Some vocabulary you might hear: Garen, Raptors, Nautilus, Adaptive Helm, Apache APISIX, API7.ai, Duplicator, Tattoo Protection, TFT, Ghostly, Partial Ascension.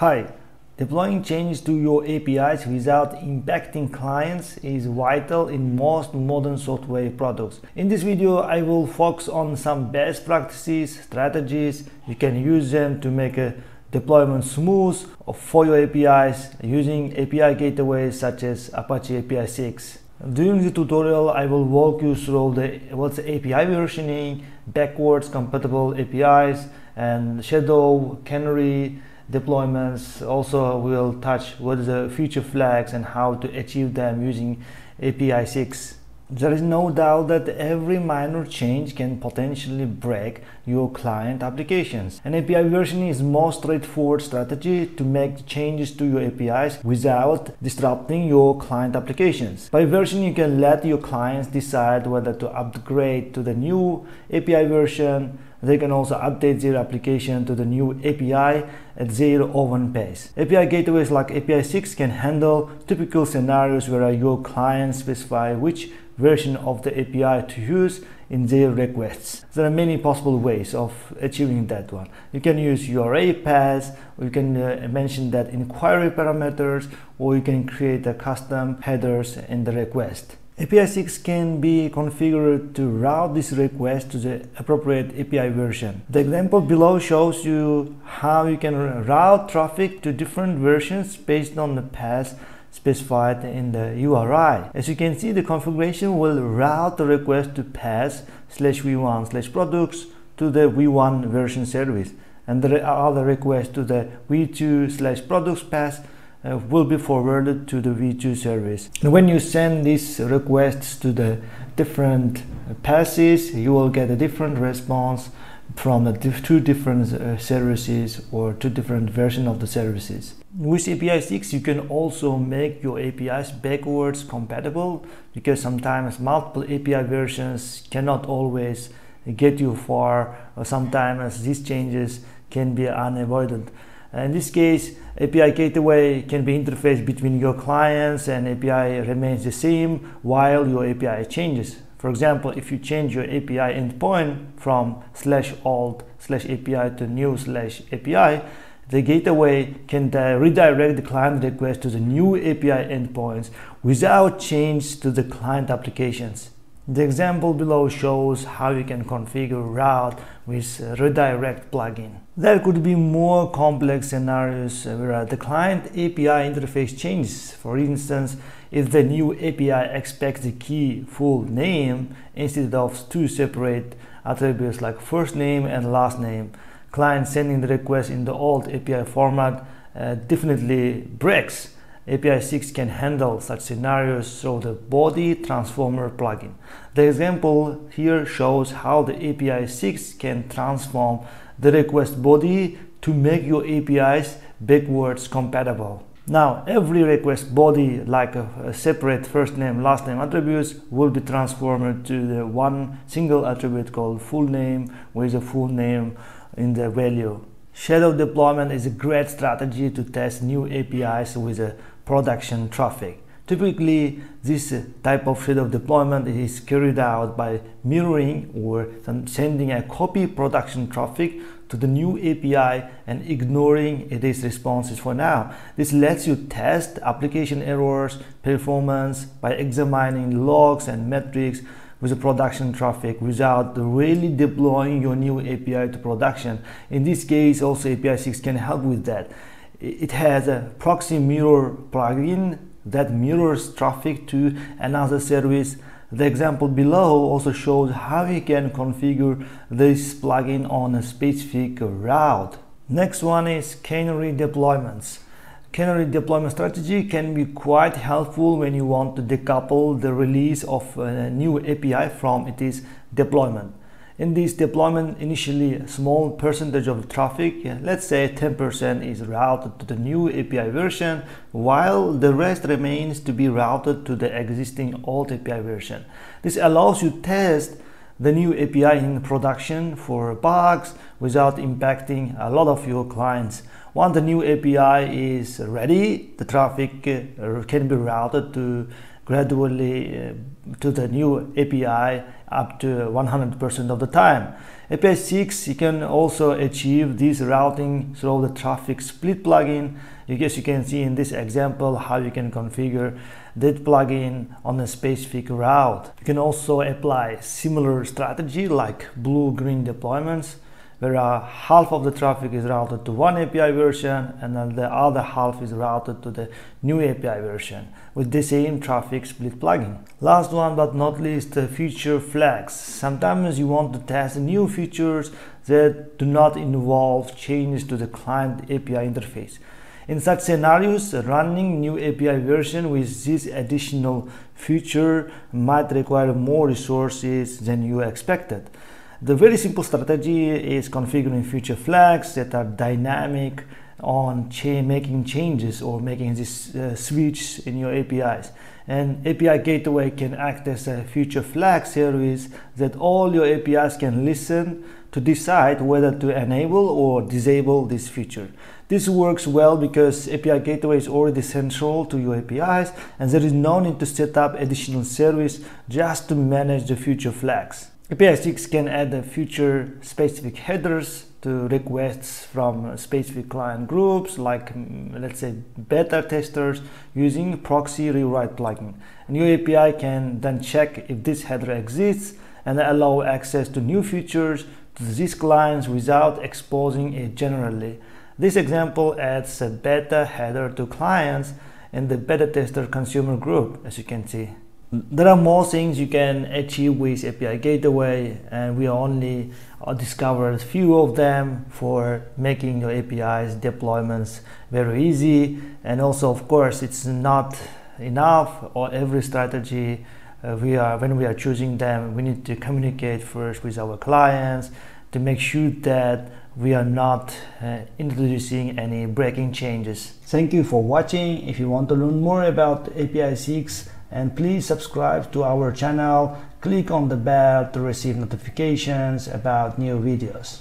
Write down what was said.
Hi, deploying changes to your APIs without impacting clients is vital in most modern software products. In this video, I will focus on some best practices, strategies. You can use them to make a deployment smooth for your APIs using API gateways such as Apache APISIX. During the tutorial, I will walk you through what's API versioning, backwards compatible APIs, and shadow, canary, deployments. Also, we'll touch what is the feature flags and how to achieve them using API6. There is no doubt that every minor change can potentially break your client applications. An API versioning is the most straightforward strategy to make changes to your APIs without disrupting your client applications. By versioning, you can let your clients decide whether to upgrade to the new API version. They can also update their application to the new API at their own pace. API gateways like API6 can handle typical scenarios where your clients specify which version of the API to use in their requests. There are many possible ways of achieving that one. You can use URA paths, or you can mention that inquiry parameters, or you can create a custom headers in the request. API6 can be configured to route this request to the appropriate API version. The example below shows you how you can route traffic to different versions based on the path specified in the URI. As you can see, the configuration will route the request to path/v1/products to the v1 version service, and the other request to the v2/products path will be forwarded to the v2 service. And when you send these requests to the different passes, you will get a different response from the two different services or two different versions of the services. With API6, you can also make your APIs backwards compatible, because sometimes multiple API versions cannot always get you far, or sometimes these changes can be unavoidable. In this case, API gateway can be interfaced between your clients and API remains the same while your API changes. For example, if you change your API endpoint from /alt/API to new/API, the gateway can redirect the client request to the new API endpoints without change to the client applications. The example below shows how you can configure route with redirect plugin. There could be more complex scenarios where the client API interface changes. For instance, if the new API expects the key full name instead of two separate attributes like first name and last name, client sending the request in the old API format definitely breaks. API6 can handle such scenarios through the body transformer plugin. The example here shows how the API6 can transform the request body to make your APIs backwards compatible. Now, every request body, like a separate first name, last name attributes, will be transformed to the one single attribute called full name, with the full name in the value. Shadow deployment is a great strategy to test new APIs with production traffic. Typically, this type of shadow deployment is carried out by mirroring or sending a copy production traffic to the new API and ignoring its responses for now. This lets you test application errors, performance by examining logs and metrics with the production traffic without really deploying your new API to production. In this case, also API6 can help with that. It has a proxy mirror plugin that mirrors traffic to another service. The example below also shows how you can configure this plugin on a specific route. Next one is canary deployments. Canary deployment strategy can be quite helpful when you want to decouple the release of a new API from its deployment. In this deployment, initially a small percentage of traffic, let's say 10%, is routed to the new API version, while the rest remains to be routed to the existing old API version. This allows you to test the new API in production for bugs without impacting a lot of your clients. Once the new API is ready, the traffic can be routed to gradually to the new API up to 100% of the time. API6, you can also achieve this routing through the traffic split plugin. I guess you can see in this example how you can configure that plugin on a specific route. You can also apply similar strategy like blue-green deployments, where half of the traffic is routed to one API version and then the other half is routed to the new API version with the same traffic split plugin. Last one but not least, feature flags. Sometimes you want to test new features that do not involve changes to the client API interface. In such scenarios, running new API version with this additional feature might require more resources than you expected. The very simple strategy is configuring feature flags that are dynamic on making changes or making this switch in your APIs. And API Gateway can act as a feature flag service that all your APIs can listen to decide whether to enable or disable this feature. This works well because API Gateway is already central to your APIs and there is no need to set up additional service just to manage the feature flags. API6 can add feature specific headers to requests from specific client groups, like let's say beta testers, using proxy rewrite plugin. And your API can then check if this header exists and allow access to new features to these clients without exposing it generally. This example adds a beta header to clients in the beta tester consumer group, as you can see. There are more things you can achieve with API Gateway, and we only discovered a few of them for making your APIs deployments very easy. And also, of course, it's not enough, or every strategy when we are choosing them, we need to communicate first with our clients to make sure that we are not introducing any breaking changes. Thank you for watching. If you want to learn more about API6, and please subscribe to our channel, click on the bell to receive notifications about new videos.